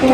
These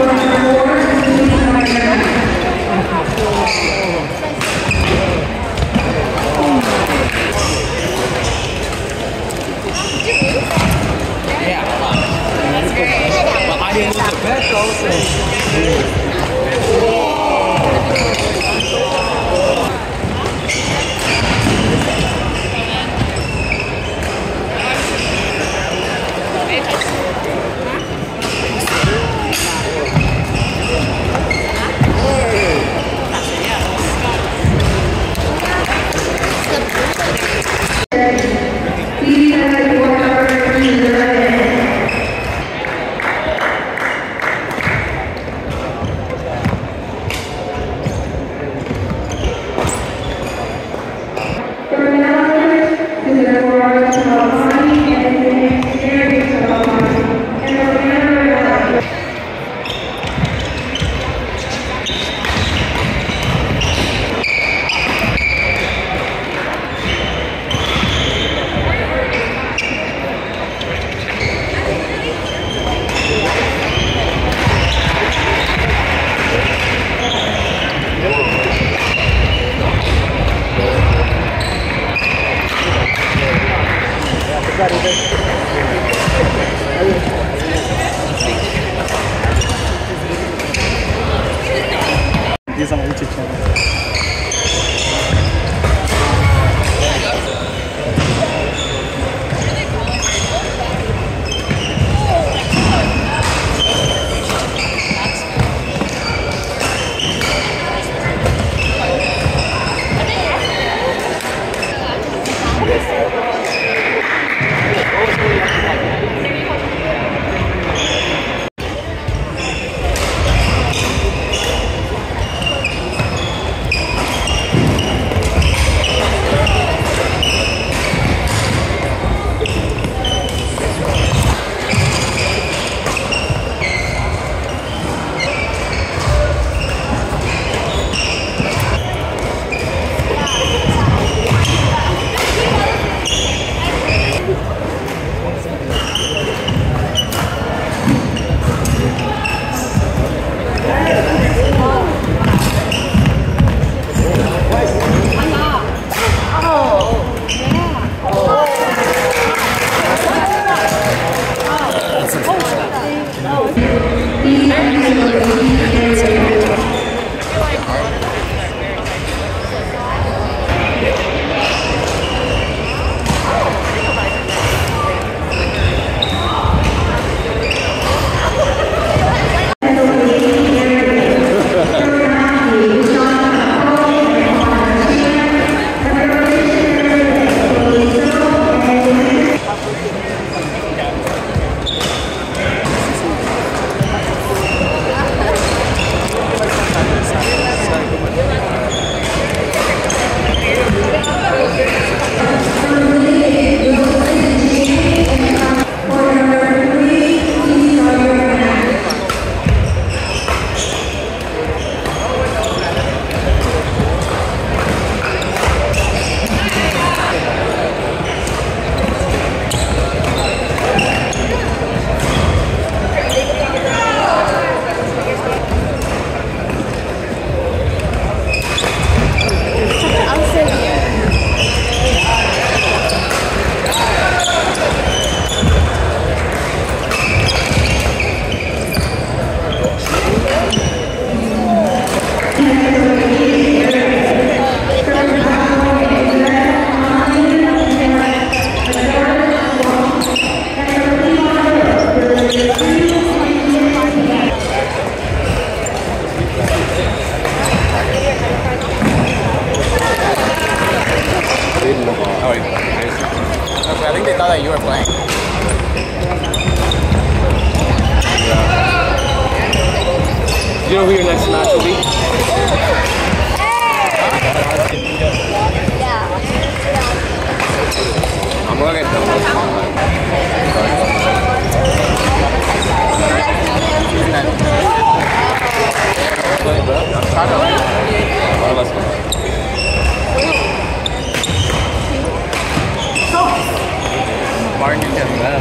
are my YouTube channel. I think they thought that you were playing. Yeah. You know who your next match will be? Hey! I'm looking at them. Martin and Jemma.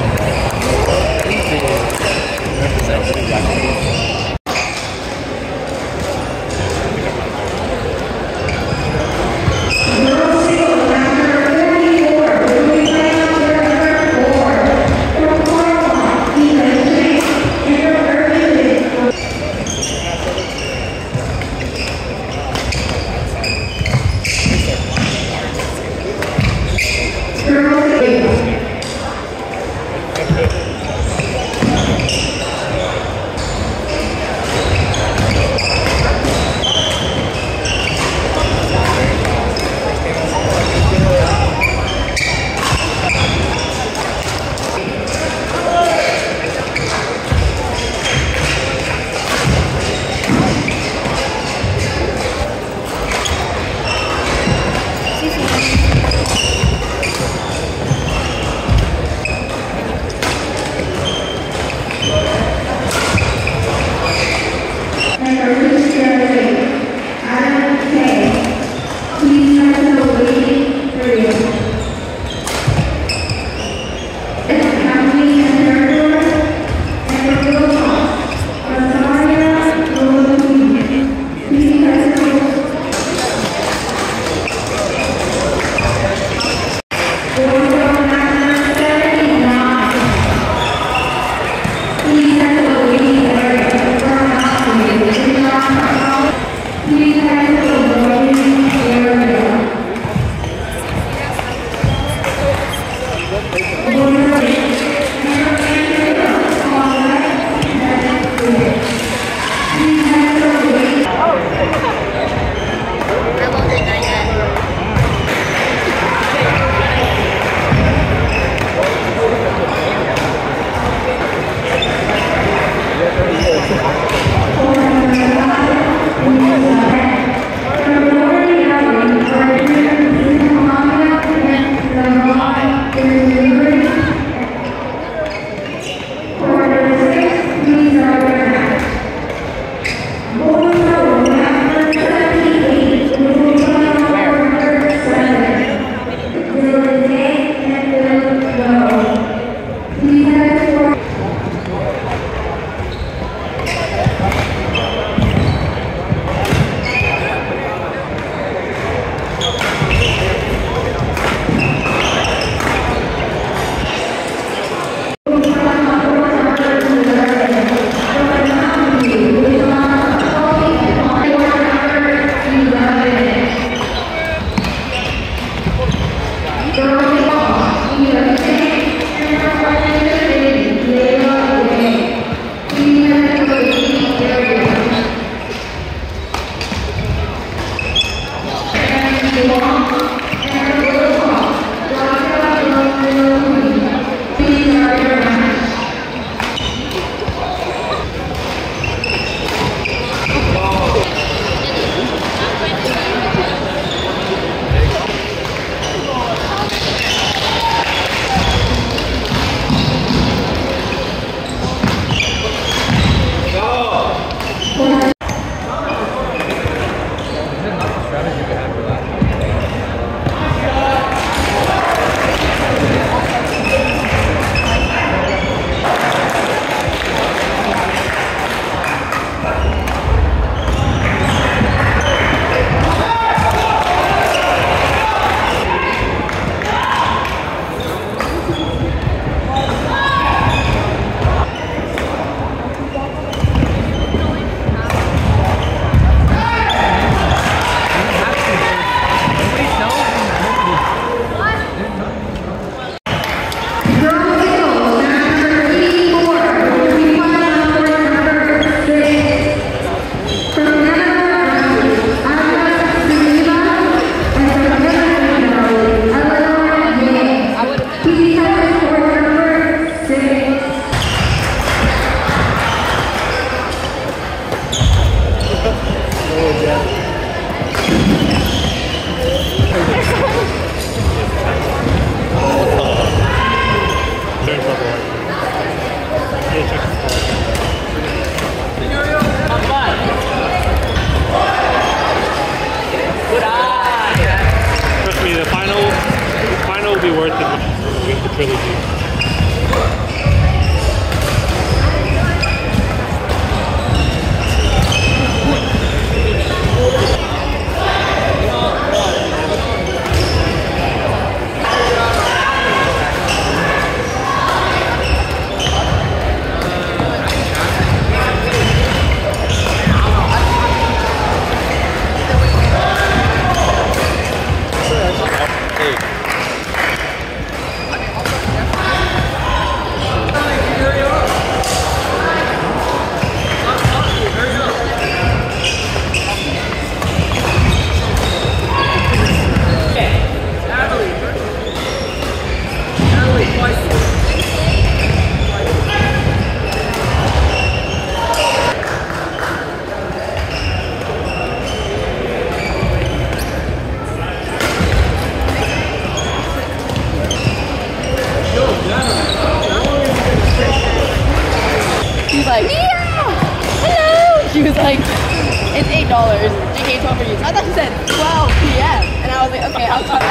she was like, it's $8. JK 12 for you. So I thought she said 12 p.m. And I was like, okay, I'll talk to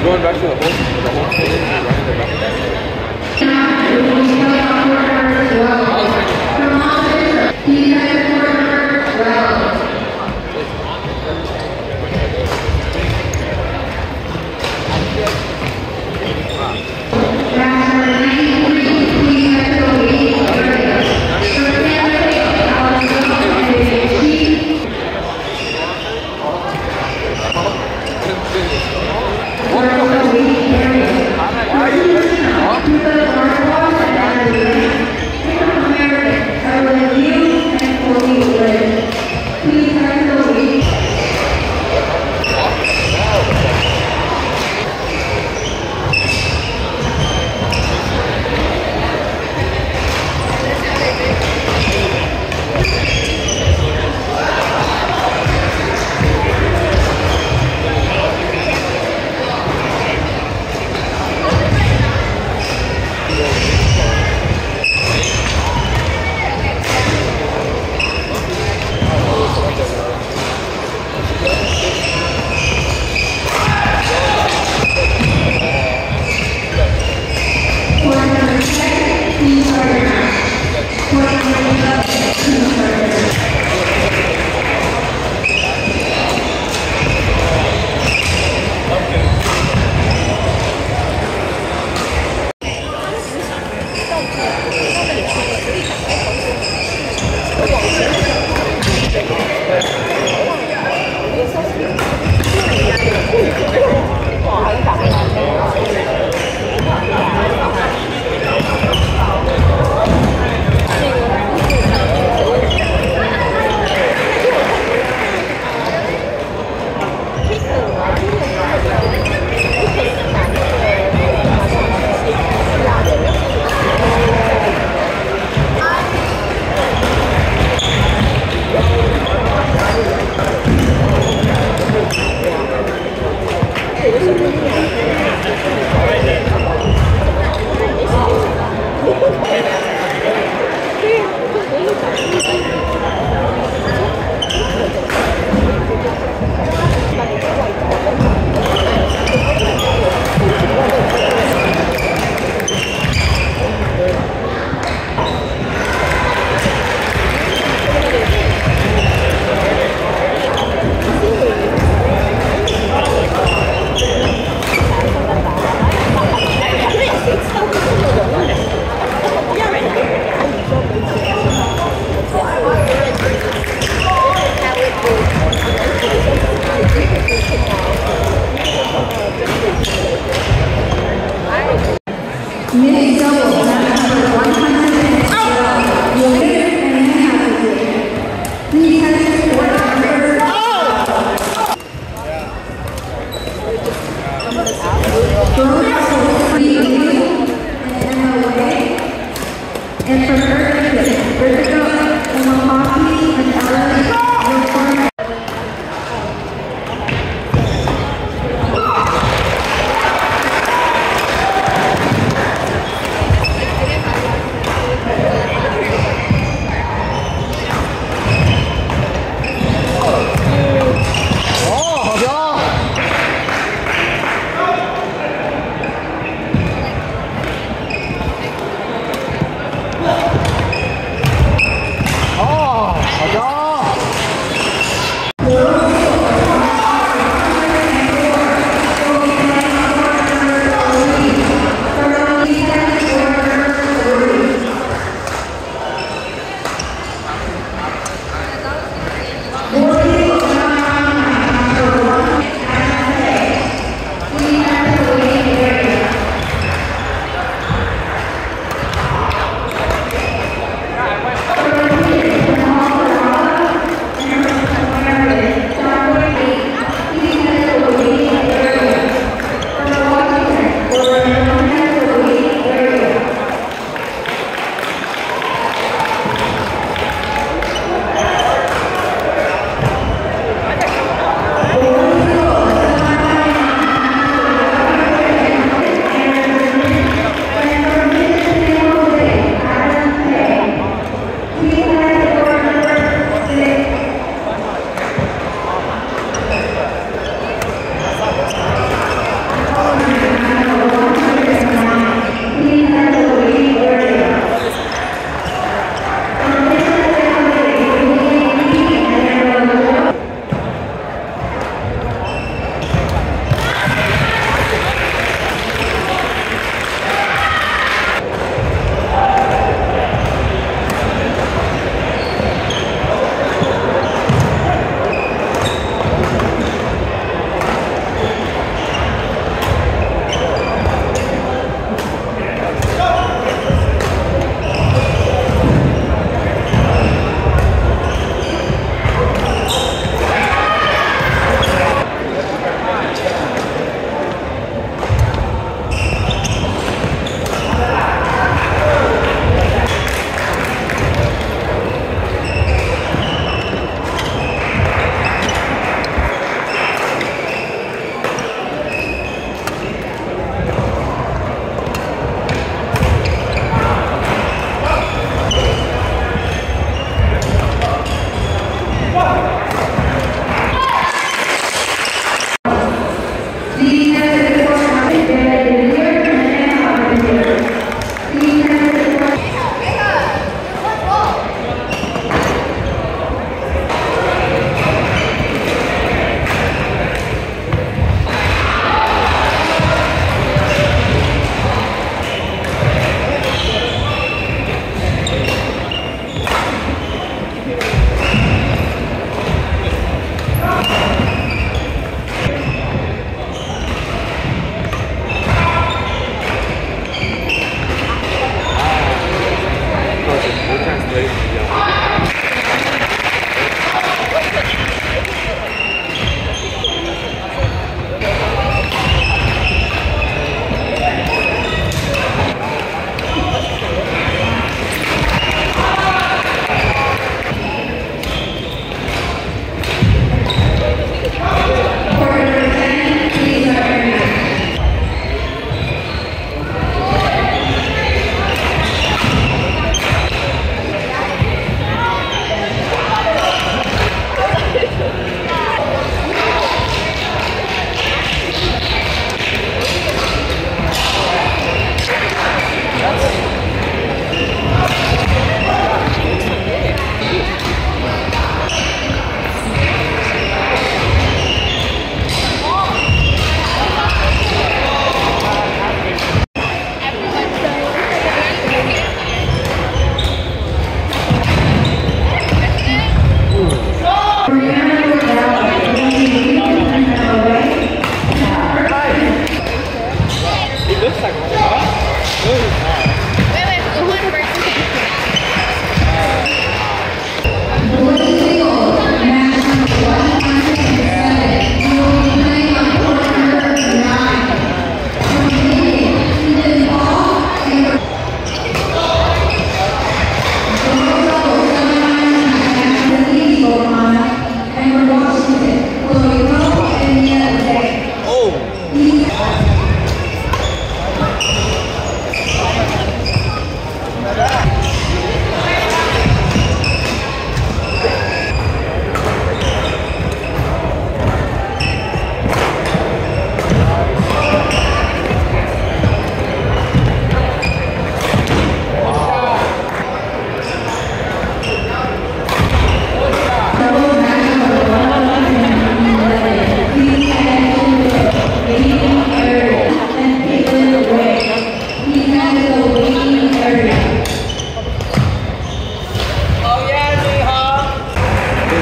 going back to the whole thing and running the back. What are we carrying?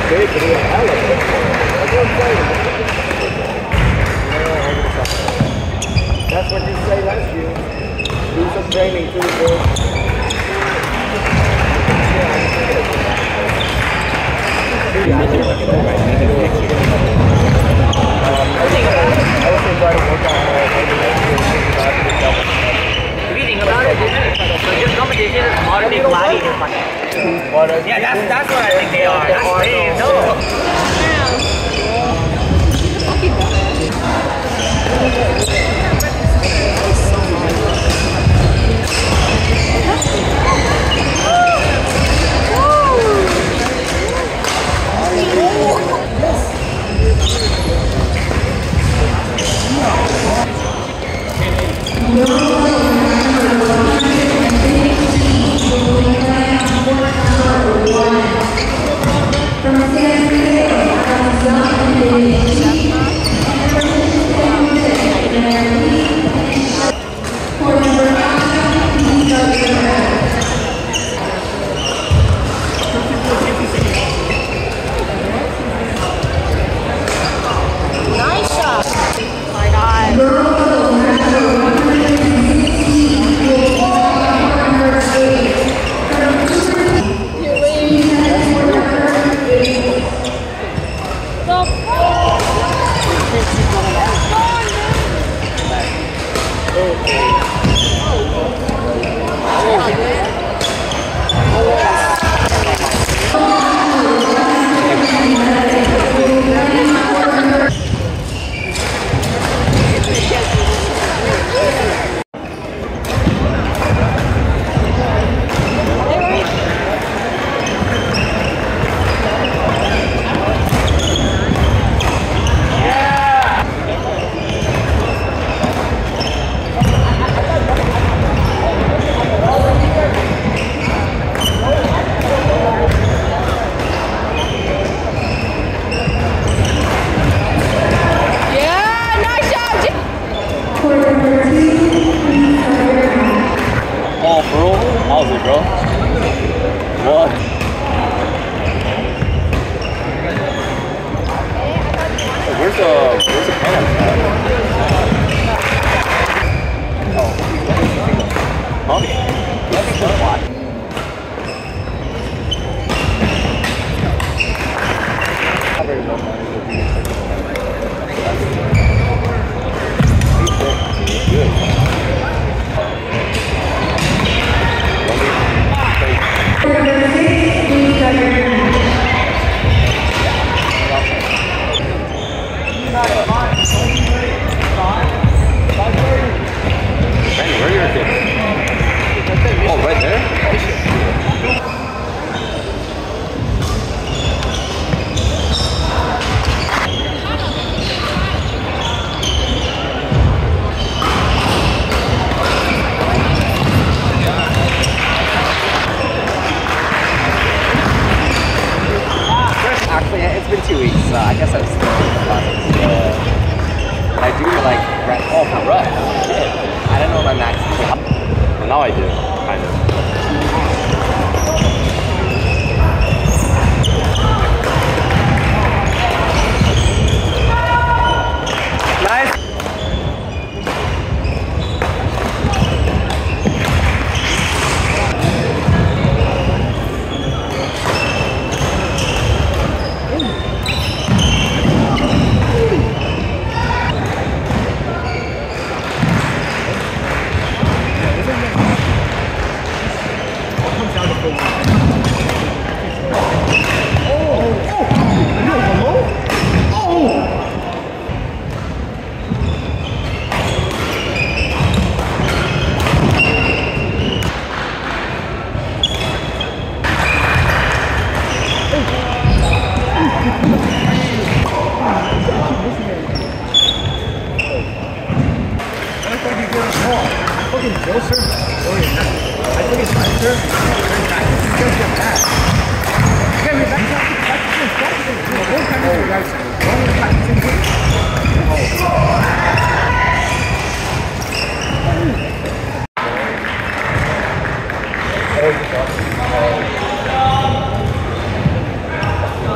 That's what you say last year. Do some training too, reading about it, so your competition is already body. Yeah, that's what I think they are. That's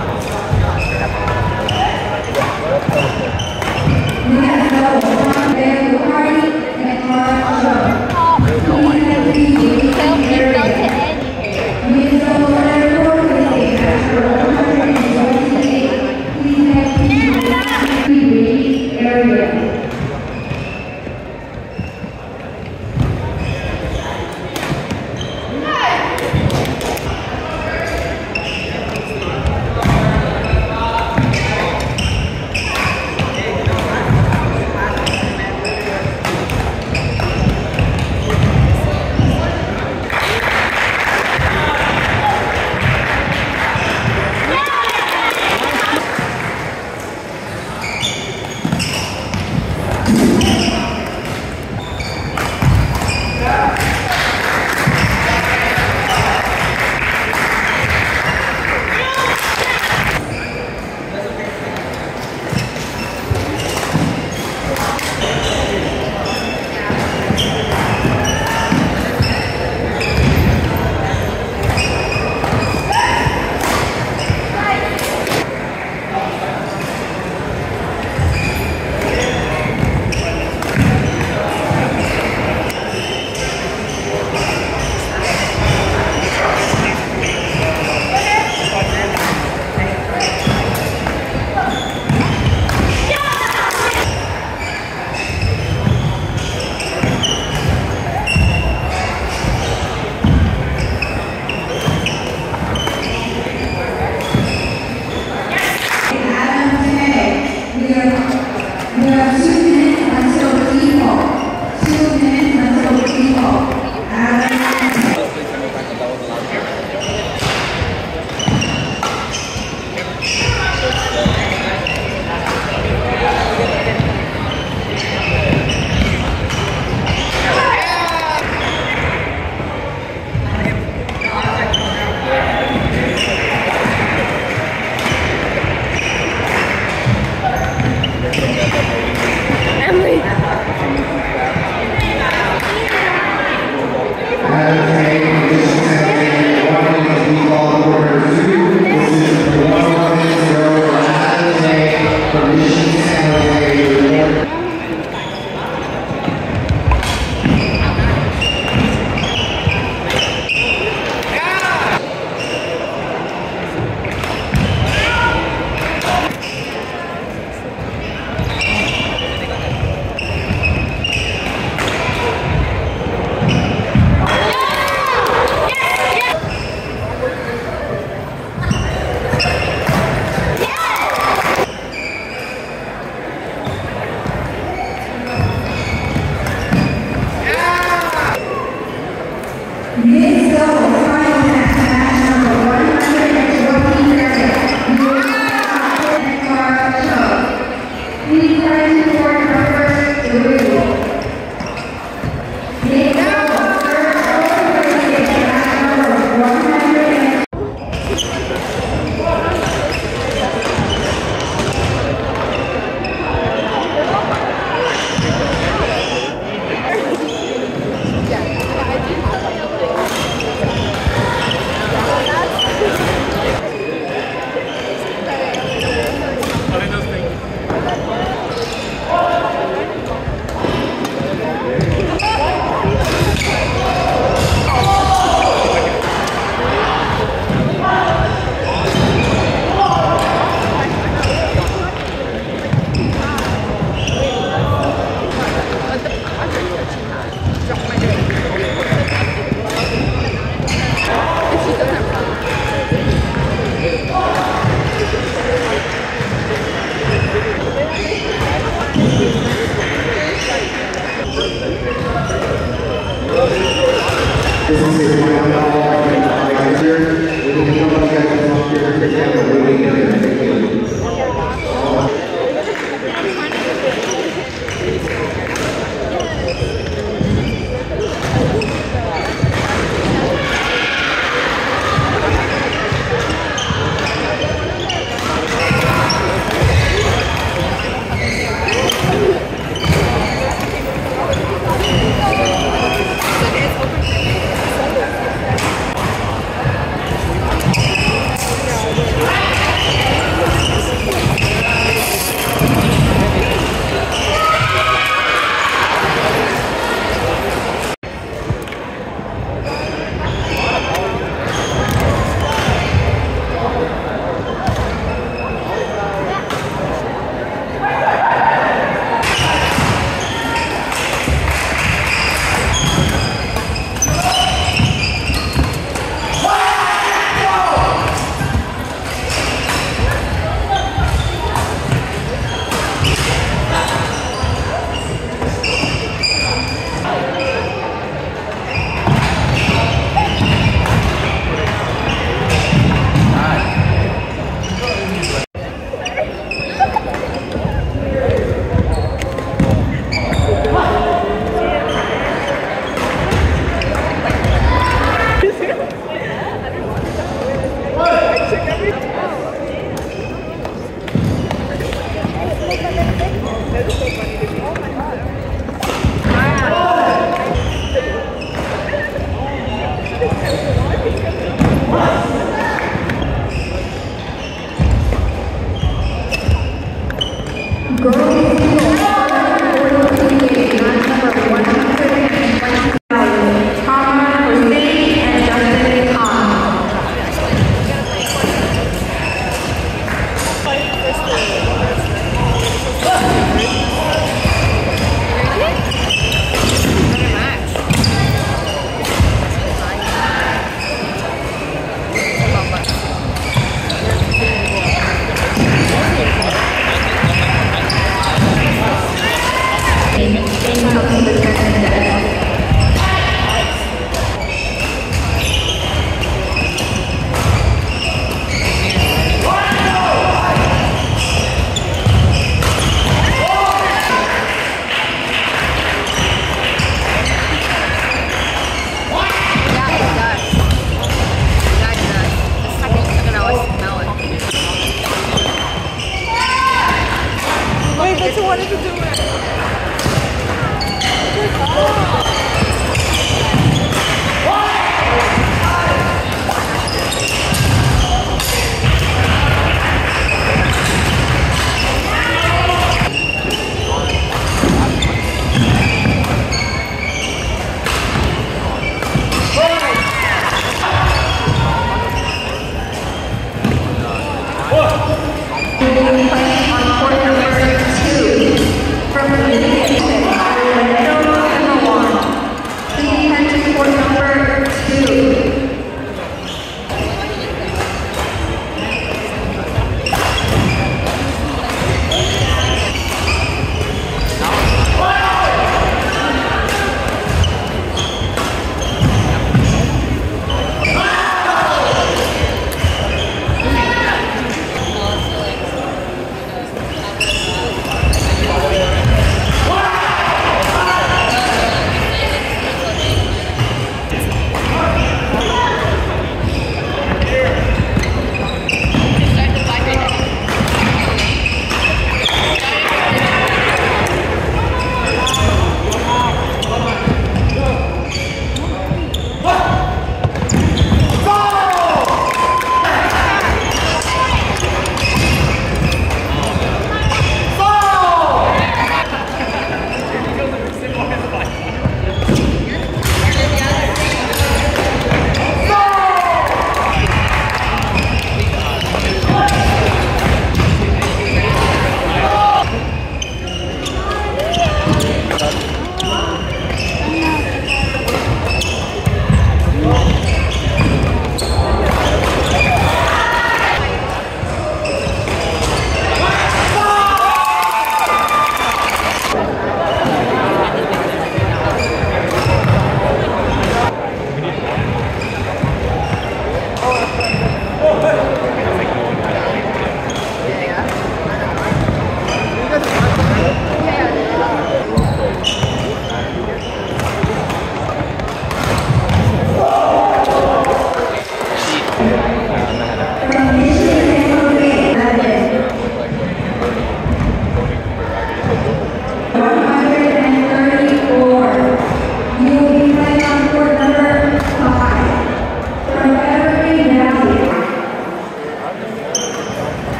crazy, no.